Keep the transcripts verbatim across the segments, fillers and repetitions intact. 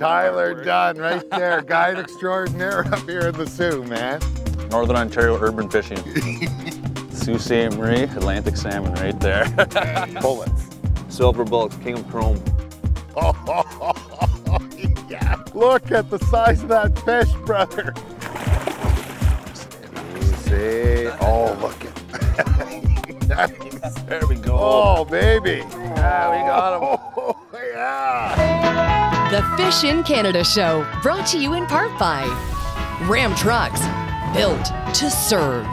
Tyler Dunn right there, guide extraordinaire up here in the Sioux, man. Northern Ontario urban fishing. Sault Ste. Marie, Atlantic salmon right there. Bullets. Silver bullets, king of chrome. Oh, oh, oh, oh, yeah. Look at the size of that fish, brother. Easy. Oh, look at nice. There we go. Oh, baby. Yeah, we got him. Oh, yeah. The Fish'n Canada Show, brought to you in part by Ram Trucks, built to serve.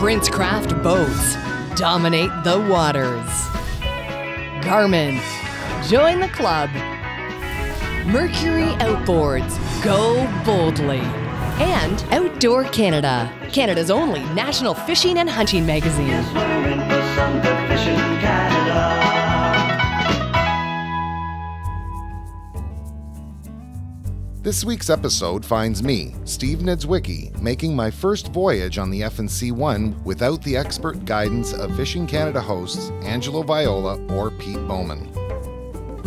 Princecraft boats, dominate the waters. Garmin, join the club. Mercury Outboards, go boldly. And Outdoor Canada, Canada's only national fishing and hunting magazine. Yes, we're in for some good fishing in Canada. This week's episode finds me, Steve Niedzwiecki, making my first voyage on the F N C one without the expert guidance of Fish'n Canada hosts Angelo Viola or Pete Bowman.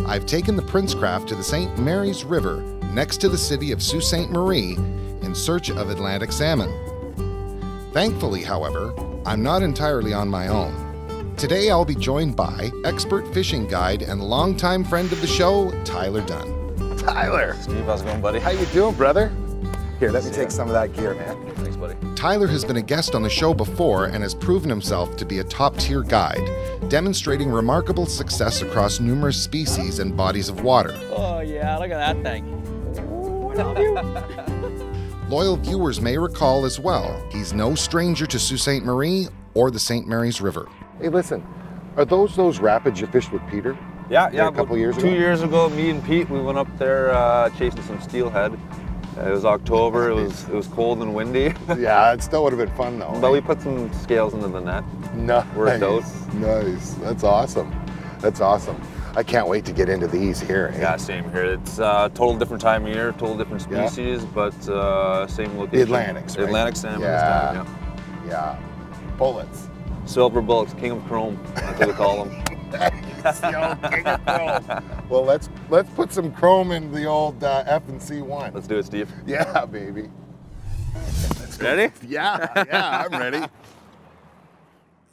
I've taken the Princecraft to the Saint Mary's River next to the city of Sault Ste. Marie in search of Atlantic salmon. Thankfully, however, I'm not entirely on my own. Today I'll be joined by expert fishing guide and longtime friend of the show, Tyler Dunn. Tyler. Steve, how's it going, buddy? How you doing, brother? Here, let me take some of that gear, man. Thanks, buddy. Tyler has been a guest on the show before and has proven himself to be a top-tier guide, demonstrating remarkable success across numerous species and bodies of water. Oh, yeah, look at that thing. Ooh, I love you. Loyal viewers may recall as well, he's no stranger to Sault Ste. Marie or the Saint Mary's River. Hey, listen, are those those rapids you fished with Peter? Yeah, yeah, a couple years ago. Two years ago, me and Pete, we went up there uh, chasing some steelhead. Uh, it was October. It was it was cold and windy. Yeah, it still would have been fun though. But right? We put some scales into the net. Nice. Worked out. Nice. That's awesome. That's awesome. I can't wait to get into these here. Eh? Yeah, same here. It's a uh, total different time of year, total different species, yeah. but uh, same location. The Atlantics, right? Atlantic salmon. Yeah. Standard, yeah. Yeah. Bullets. Silver bullets, king of chrome. That's what we call them. Yo, king of chrome. Well, let's let's put some chrome in the old uh, F N C one. Let's do it, Steve. Yeah, baby. Ready? Yeah, yeah, I'm ready.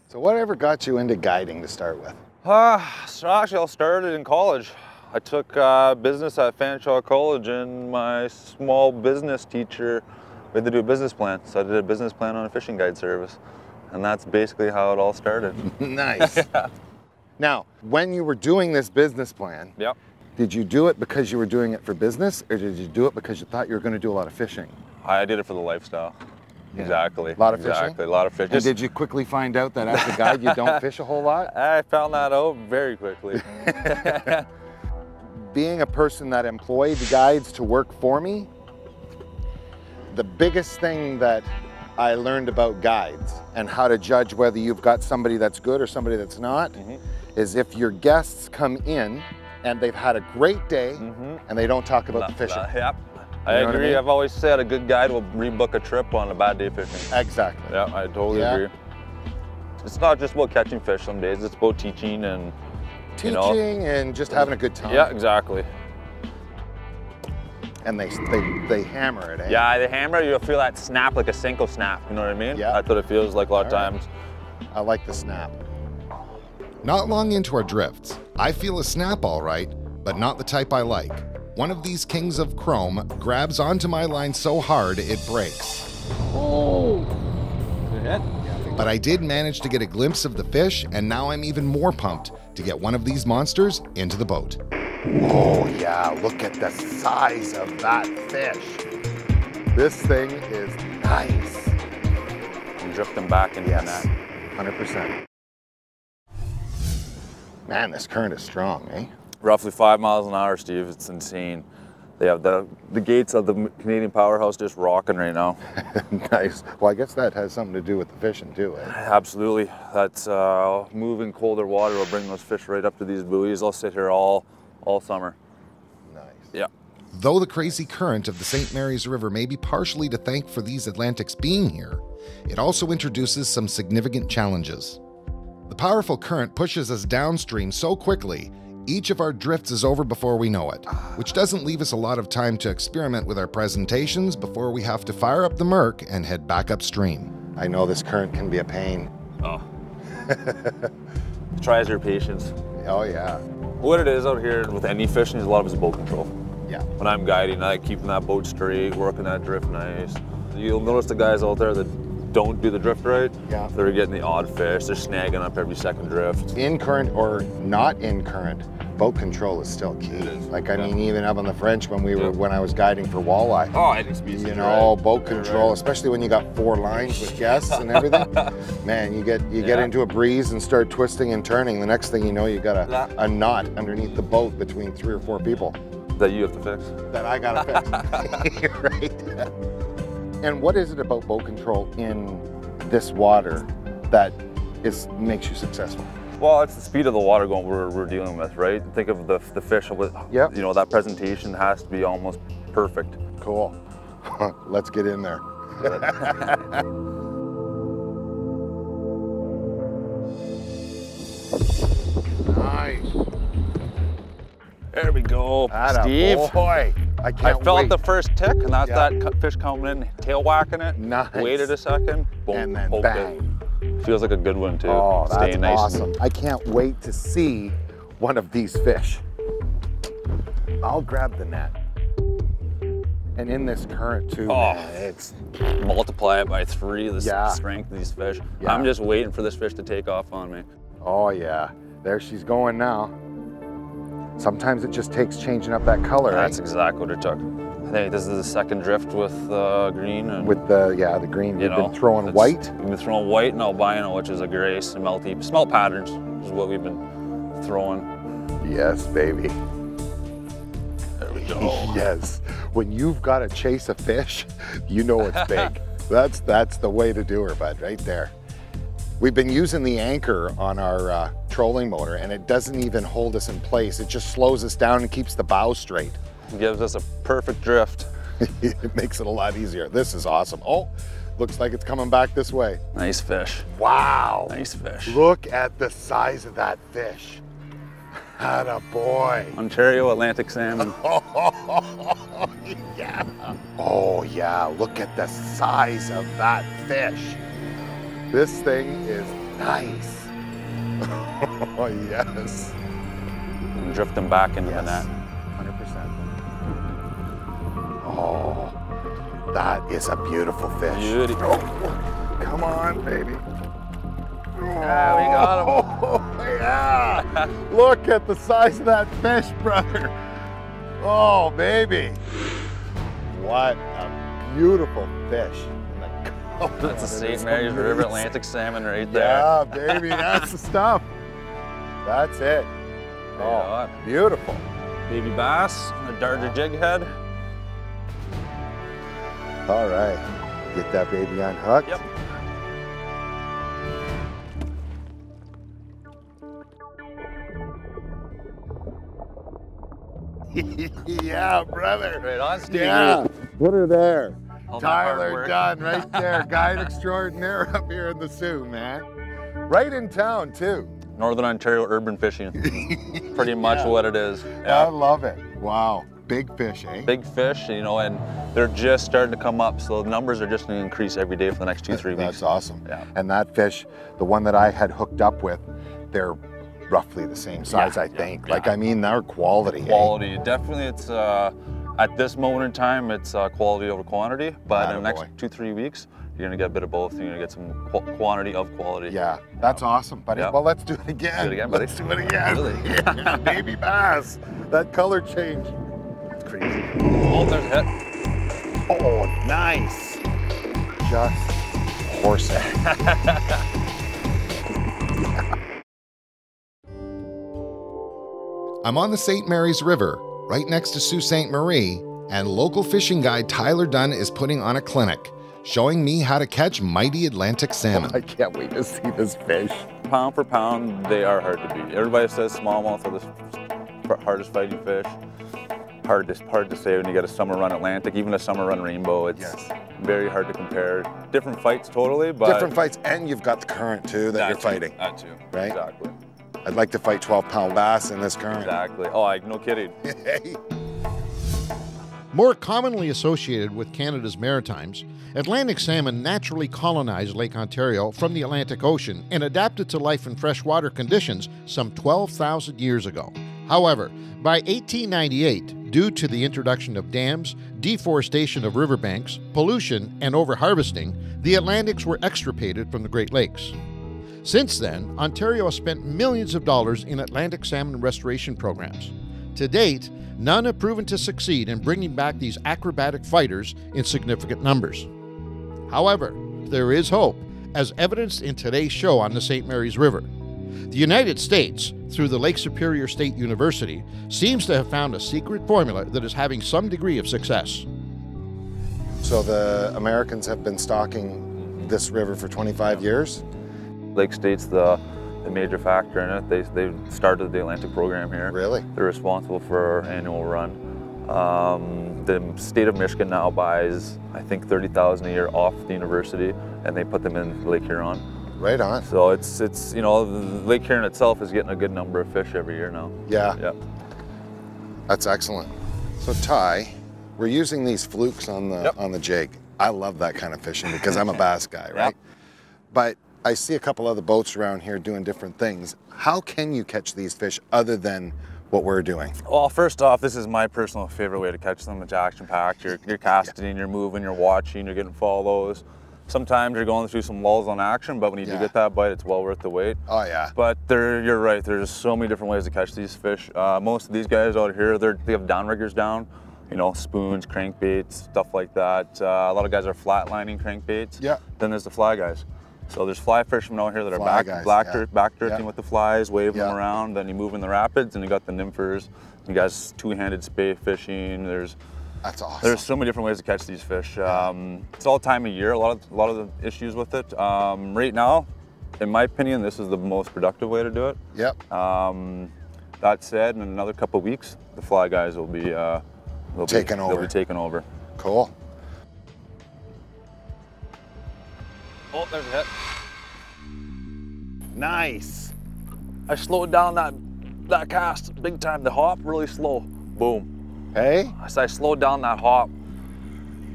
So, whatever got you into guiding to start with? Uh, so actually, I started in college. I took uh, business at Fanshawe College, and my small business teacher, we had to do a business plan. So I did a business plan on a fishing guide service, and that's basically how it all started. Nice. Yeah. Now, when you were doing this business plan, yep. Did you do it because you were doing it for business, or did you do it because you thought you were going to do a lot of fishing? I did it for the lifestyle. Yeah. Exactly. A lot of exactly. fishing? Exactly, a lot of fishing. And did you quickly find out that as a guide you don't fish a whole lot? I found that out very quickly. Being a person that employed guides to work for me, the biggest thing that I learned about guides and how to judge whether you've got somebody that's good or somebody that's not, mm-hmm. is if your guests come in and they've had a great day mm-hmm. and they don't talk about nah, the fishing. Nah, yep. I you know agree. I mean? I've always said a good guide will rebook a trip on a bad day fishing. Exactly. Yeah, I totally yeah. agree. It's not just about catching fish some days, it's about teaching and teaching you know, and just having a good time. Yeah, exactly. And they, they they hammer it, eh? Yeah, they hammer it, you'll feel that snap like a Senko snap, you know what I mean? Yeah. That's what it feels like a lot of times. I like the snap. Not long into our drifts, I feel a snap all right, but not the type I like. One of these kings of chrome grabs onto my line so hard it breaks. Oh! Good hit. But I did manage to get a glimpse of the fish, and now I'm even more pumped to get one of these monsters into the boat. Oh yeah, look at the size of that fish. This thing is nice. I'm drifting back into yes, that. one hundred percent. Man, this current is strong, eh? Roughly five miles an hour, Steve. It's insane. They have the, the gates of the Canadian powerhouse just rocking right now. Nice. Well, I guess that has something to do with the fishing too, eh? Absolutely. That's uh, moving colder water will bring those fish right up to these buoys. I'll sit here all, all summer. Nice. Yeah. Though the crazy current of the Saint Mary's River may be partially to thank for these Atlantics being here, it also introduces some significant challenges. The powerful current pushes us downstream so quickly, Each of our drifts is over before we know it, which doesn't leave us a lot of time to experiment with our presentations before we have to fire up the Merc and head back upstream. I know this current can be a pain. Oh. Tries your patience. Oh yeah. What it is out here with any fishing is a lot of it's boat control. Yeah. When I'm guiding, I keep that boat straight, working that drift nice. You'll notice the guys out there that don't do the drift right, yeah. They're getting the odd fish, they're snagging up every second drift. In current or not in current, boat control is still key. Is. Like I yeah. mean, even up on the French when we were yeah. when I was guiding for walleye. Oh, I didn't speak. You know, right. boat control, right. especially when you got four lines with guests and everything. Man, you get you yeah. get into a breeze and start twisting and turning. The next thing you know, you got a, a knot underneath the boat between three or four people. That you have to fix. That I gotta fix. You're right. And what is it about boat control in this water that is makes you successful? Well, it's the speed of the water going we're, we're dealing with, right? Think of the, the fish, yep. you know, that presentation has to be almost perfect. Cool. Let's get in there. Nice. There we go, Atta Steve. Boy. I, I felt wait. the first tick, and that's yeah. that fish coming in, tail whacking it. Nice. Waited a second, boom, and then bang. It. Feels like a good one too. Oh, that's Staying nice awesome! I can't wait to see one of these fish. I'll grab the net. And in this current too, oh, man, it's multiply it by three. The yeah. strength of these fish. Yeah. I'm just waiting for this fish to take off on me. Oh yeah, there she's going now. Sometimes it just takes changing up that color. That's right? exactly what it took. I think this is the second drift with uh, green. And, with the, yeah, the green. You've been throwing white? We've been throwing white and albino, which is a gray smelty. Smelt patterns is what we've been throwing. Yes, baby. There we go. Yes. When you've got to chase a fish, you know it's big. That's, that's the way to do her, bud, right there. We've been using the anchor on our uh, trolling motor and it doesn't even hold us in place. It just slows us down and keeps the bow straight. It gives us a perfect drift. It makes it a lot easier. This is awesome. Oh, looks like it's coming back this way. Nice fish. Wow. Nice fish. Look at the size of that fish. Attaboy. Ontario Atlantic salmon. Oh, yeah. Oh, yeah. Look at the size of that fish. This thing is nice. Oh, yes. And drift them back into yes. the net. one hundred percent. Oh, that is a beautiful fish. Beautiful. Oh, come on, baby. Oh, yeah, we got him. Oh, yeah. Look at the size of that fish, brother. Oh, baby. What a beautiful fish. Oh, that's the Saint Mary's River Atlantic salmon right there. Yeah, baby, that's the stuff. That's it. Oh, yeah. Beautiful. Baby bass, a darter jig head. All right, get that baby unhooked. Yep. Yeah, brother. Right on, Steve. Yeah, put her there. Tyler Dunn right there, guide extraordinaire up here in the Sioux, man. Right in town too. Northern Ontario urban fishing, pretty much yeah. what it is. Yeah. I love it. Wow, big fish, eh? Big fish, you know, and they're just starting to come up, so the numbers are just going to increase every day for the next two, three That's weeks. That's awesome. Yeah. And that fish, the one that I had hooked up with, they're roughly the same size, yeah, I think. Yeah, yeah. Like, I mean, their quality. Quality, eh? Definitely it's... Uh, At this moment in time, it's uh, quality over quantity, but Attaboy. in the next two, three weeks, you're gonna get a bit of both. You're gonna get some qu quantity of quality. Yeah, that's yeah. awesome, buddy. Yeah. Well, let's do it again. Do it again, buddy. Let's do it again. Really? Yeah, baby bass. That color change. It's crazy. Oh, there's a hit. Oh, nice. Just horse it. I'm on the Saint Mary's River, right next to Sault Ste. Marie, and local fishing guide Tyler Dunn is putting on a clinic, showing me how to catch mighty Atlantic salmon. Oh, I can't wait to see this fish. Pound for pound, they are hard to beat. Everybody says smallmouth are the hardest fighting fish. Hard to, hard to say when you get a summer run Atlantic, even a summer run rainbow, it's yes. very hard to compare. Different fights totally, but... Different fights, and you've got the current too that, that you're too, fighting. That too, right? Exactly. I'd like to fight twelve pound bass in this current. Exactly. Oh, I, no kidding. More commonly associated with Canada's Maritimes, Atlantic salmon naturally colonized Lake Ontario from the Atlantic Ocean and adapted to life in freshwater conditions some twelve thousand years ago. However, by eighteen ninety-eight, due to the introduction of dams, deforestation of riverbanks, pollution, and overharvesting, the Atlantics were extirpated from the Great Lakes. Since then, Ontario has spent millions of dollars in Atlantic salmon restoration programs. To date, none have proven to succeed in bringing back these acrobatic fighters in significant numbers. However, there is hope, as evidenced in today's show on the Saint Mary's River. The United States, through the Lake Superior State University, seems to have found a secret formula that is having some degree of success. So the Americans have been stocking this river for twenty-five years. Lake State's the a major factor in it. They, they started the Atlantic program here. Really? They're responsible for our annual run. Um, the state of Michigan now buys, I think, thirty thousand dollars a year off the university, and they put them in Lake Huron. Right on. So it's, it's you know, Lake Huron itself is getting a good number of fish every year now. Yeah. Yeah. That's excellent. So Ty, we're using these flukes on the, yep. on the jig. I love that kind of fishing because I'm a bass guy, right? Yep. But I see a couple other boats around here doing different things. How can you catch these fish other than what we're doing? Well, first off, this is my personal favorite way to catch them. It's action-packed. You're, you're casting, yeah. you're moving, you're watching, you're getting follows. Sometimes you're going through some lulls on action, but when you yeah. do get that bite, it's well worth the wait. Oh, yeah. But there, you're right. There's so many different ways to catch these fish. Uh, most of these guys out here, they're, they have downriggers down. You know, spoons, crankbaits, stuff like that. Uh, a lot of guys are flatlining crankbaits. Yeah. Then there's the fly guys. So there's fly fishermen out here that fly are back, black, yeah. back drifting yeah. with the flies, waving yeah. them around. Then you move in the rapids, and you got the nymphers. You guys two-handed spay fishing. There's that's awesome. There's so many different ways to catch these fish. Yeah. Um, it's all time of year. A lot of a lot of the issues with it. Um, right now, in my opinion, this is the most productive way to do it. Yep. Um, that said, in another couple of weeks, the fly guys will be uh, they'll taken be, over. They'll be taken over. Cool. Oh, there's a hit. Nice. I slowed down that that cast big time. The hop really slow. Boom. Hey? I, I slowed down that hop.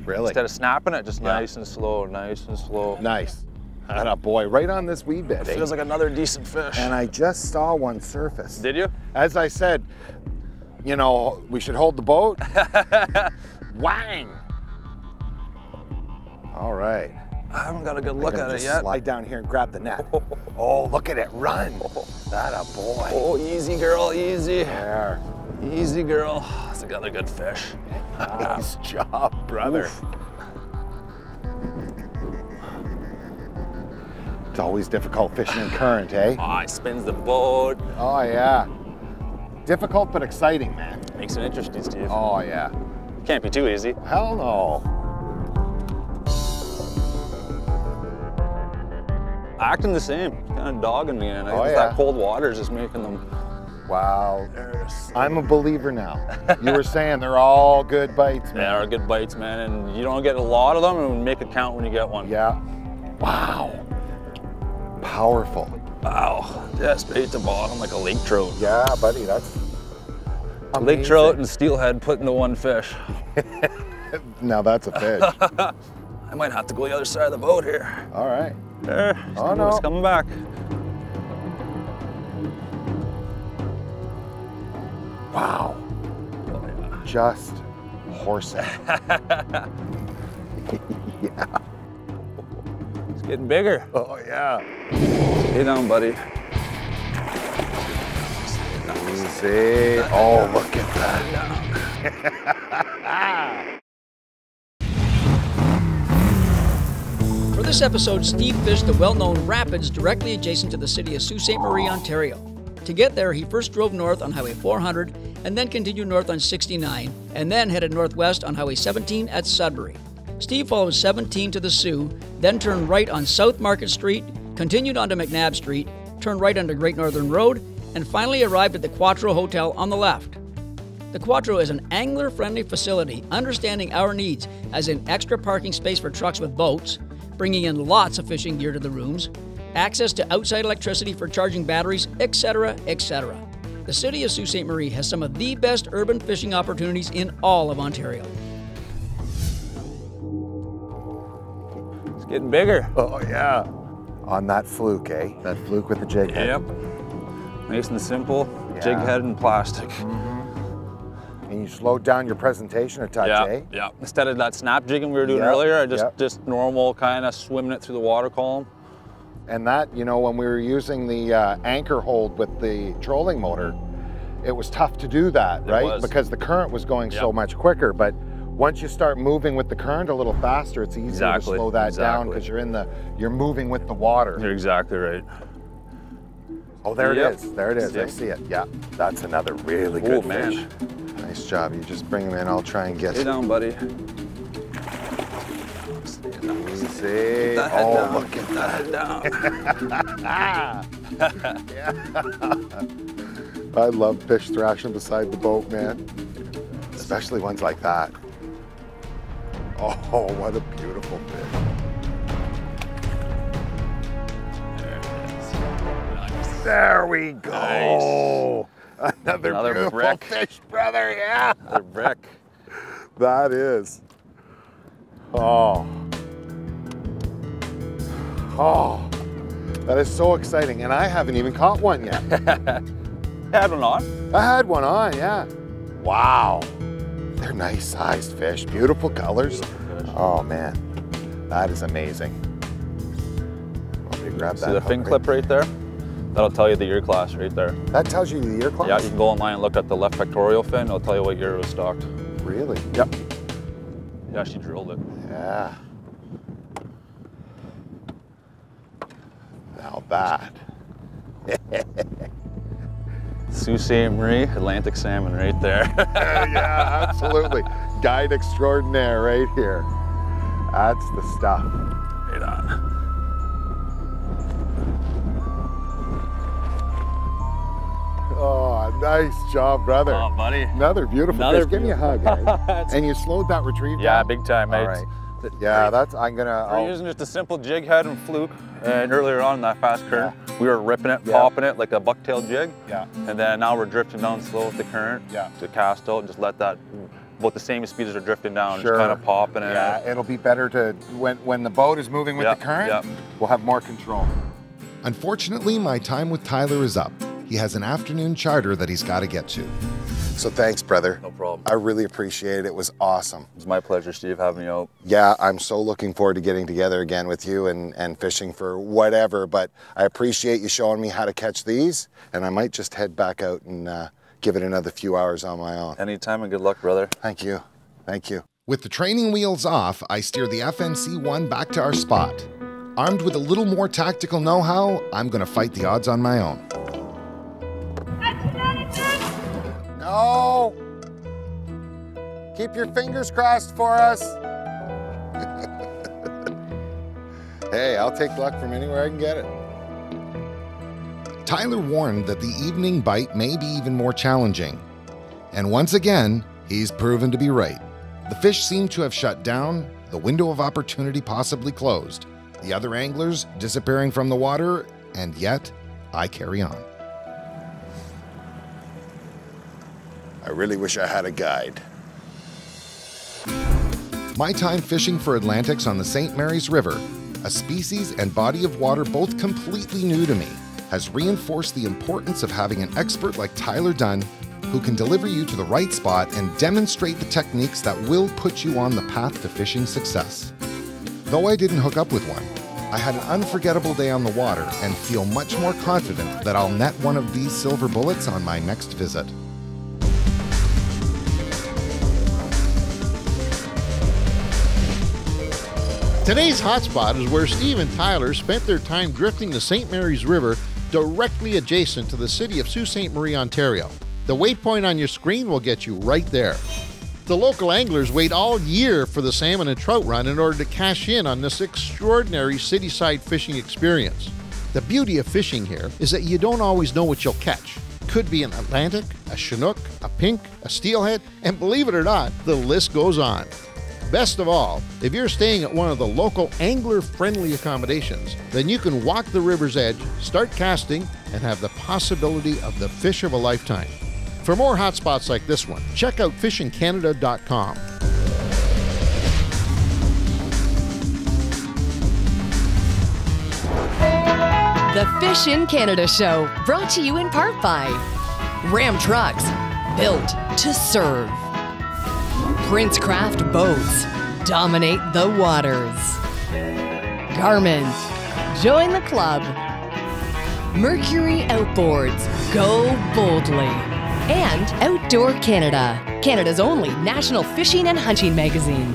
Really? Instead of snapping it, just yeah. nice and slow, nice and slow. Nice. Atta boy, right on this weed bed. It feels eh? like another decent fish. And I just saw one surface. Did you? As I said, you know, we should hold the boat. Whang! All right. I haven't got a good look at it yet. Slide down here and grab the net. Oh, look at it run. That a boy. Oh, easy girl, easy. There. Easy girl. That's another good fish. Nice job, brother. Oof. It's always difficult fishing in current, eh? Oh, it spins the boat. Oh, yeah. Difficult but exciting, man. Makes it interesting, Steve. Oh, yeah. Can't be too easy. Hell no. Acting the same, kind of dogging me, and I oh, guess yeah. that cold water is just making them. Wow, I'm a believer now. You were saying they're all good bites, man. They are good bites, man, and you don't get a lot of them, and make a count when you get one. Yeah. Wow. Powerful. Wow, just bait the bottom like a lake trout. Yeah, buddy, that's amazing. Lake trout and steelhead put into one fish. Now that's a fish. I might have to go the other side of the boat here. All right. There. Oh no. It's coming back. Wow. Oh, yeah. Just horsing. Yeah. It's getting bigger. Oh yeah. Stay down, buddy. Stay down. Easy. Oh, look at that. For this episode, Steve fished the well-known rapids directly adjacent to the city of Sault Ste. Marie, Ontario. To get there, he first drove north on Highway four hundred, and then continued north on sixty-nine, and then headed northwest on Highway seventeen at Sudbury. Steve followed seventeen to the Sioux, then turned right on South Market Street, continued onto McNabb Street, turned right onto Great Northern Road, and finally arrived at the Quattro Hotel on the left. The Quattro is an angler-friendly facility, understanding our needs, as in extra parking space for trucks with boats, bringing in lots of fishing gear to the rooms, access to outside electricity for charging batteries, et cetera, et cetera. The city of Sault Ste. Marie has some of the best urban fishing opportunities in all of Ontario. It's getting bigger. Oh, yeah. On that fluke, eh? That fluke with the jig head. Yep. Nice and simple, yeah. Jig head and plastic. Mm-hmm. And you slowed down your presentation a touch, yeah, eh? Yeah, instead of that snap jigging we were doing yep, earlier, I just, yep. just normal kind of swimming it through the water column. And that, you know, when we were using the uh, anchor hold with the trolling motor, it was tough to do that, it right? Was. Because the current was going yep. so much quicker. But once you start moving with the current a little faster, it's easier exactly. to slow that exactly. down because you're in the, you're moving with the water. You're exactly right. Oh, there yep. it is. There it is. Yep. I see it. Yeah, that's another really good oh, man. fish. Nice job. You just bring him in. I'll try and get him. Stay down, buddy. Easy. Get oh, down. Look at that. Down. Yeah. I love fish thrashing beside the boat, man. Especially ones like that. Oh, what a beautiful fish. There it is. Nice. There we go. Nice. Another, Another beautiful brick. fish, brother. Yeah. Another brick. That is. Oh. Oh, that is so exciting. And I haven't even caught one yet. Had one on? I had one on, yeah. Wow. They're nice sized fish, beautiful colors. Beautiful fish. Oh man, that is amazing. Let me grab that. See the fin clip right there? That'll tell you the year class right there. That tells you the year class? Yeah, you can go online and look at the left pectoral fin. It'll tell you what year it was stocked. Really? Yep. Yeah, she drilled it. Yeah. Now that. Sault Ste. Marie, Atlantic salmon right there. Yeah, yeah, absolutely. Guide extraordinaire right here. That's the stuff. Right on. Oh, nice job, brother. Oh, buddy. Another beautiful Another fish. Beautiful. Give me a hug, guys. And you slowed that retrieve Yeah, down. Big time, mate. All right. Yeah, that's, I'm gonna... We're I'll... using just a simple jig head and fluke, and earlier on in that fast current, yeah. we were ripping it, yeah. popping it like a bucktail jig, yeah. and then now we're drifting down slow with the current yeah. to cast out and just let that, both the same speed as they're drifting down, sure. just kind of popping it. Yeah, it'll be better to, when, when the boat is moving with yep. the current, yep. we'll have more control. Unfortunately, my time with Tyler is up. He has an afternoon charter that he's got to get to. So thanks, brother. No problem. I really appreciate it. It was awesome. It was my pleasure, Steve, having you out. Yeah, I'm so looking forward to getting together again with you and, and fishing for whatever, but I appreciate you showing me how to catch these, and I might just head back out and uh, give it another few hours on my own. Anytime, and good luck, brother. Thank you. Thank you. With the training wheels off, I steer the F N C one back to our spot. Armed with a little more tactical know-how, I'm going to fight the odds on my own. No! Keep your fingers crossed for us. Hey, I'll take luck from anywhere I can get it. Tyler warned that the evening bite may be even more challenging. And once again, he's proven to be right. The fish seem to have shut down, the window of opportunity possibly closed, the other anglers disappearing from the water, and yet I carry on. I really wish I had a guide. My time fishing for Atlantics on the Saint Mary's River, a species and body of water both completely new to me, has reinforced the importance of having an expert like Tyler Dunn who can deliver you to the right spot and demonstrate the techniques that will put you on the path to fishing success. Though I didn't hook up with one, I had an unforgettable day on the water and feel much more confident that I'll net one of these silver bullets on my next visit. Today's hotspot is where Steve and Tyler spent their time drifting the Saint Mary's River directly adjacent to the city of Sault Ste. Marie, Ontario. The waypoint on your screen will get you right there. The local anglers wait all year for the salmon and trout run in order to cash in on this extraordinary city-side fishing experience. The beauty of fishing here is that you don't always know what you'll catch. Could be an Atlantic, a Chinook, a pink, a steelhead, and believe it or not, the list goes on. Best of all, if you're staying at one of the local angler-friendly accommodations, then you can walk the river's edge, start casting, and have the possibility of the fish of a lifetime. For more hotspots like this one, check out fish in canada dot com. The Fish'n Canada Show, brought to you in part by Ram Trucks, built to serve. Princecraft boats, dominate the waters. Garmin, join the club. Mercury Outboards, go boldly. And Outdoor Canada, Canada's only national fishing and hunting magazine.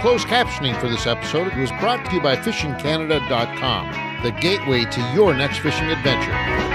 Closed captioning for this episode was brought to you by fish in canada dot com, the gateway to your next fishing adventure.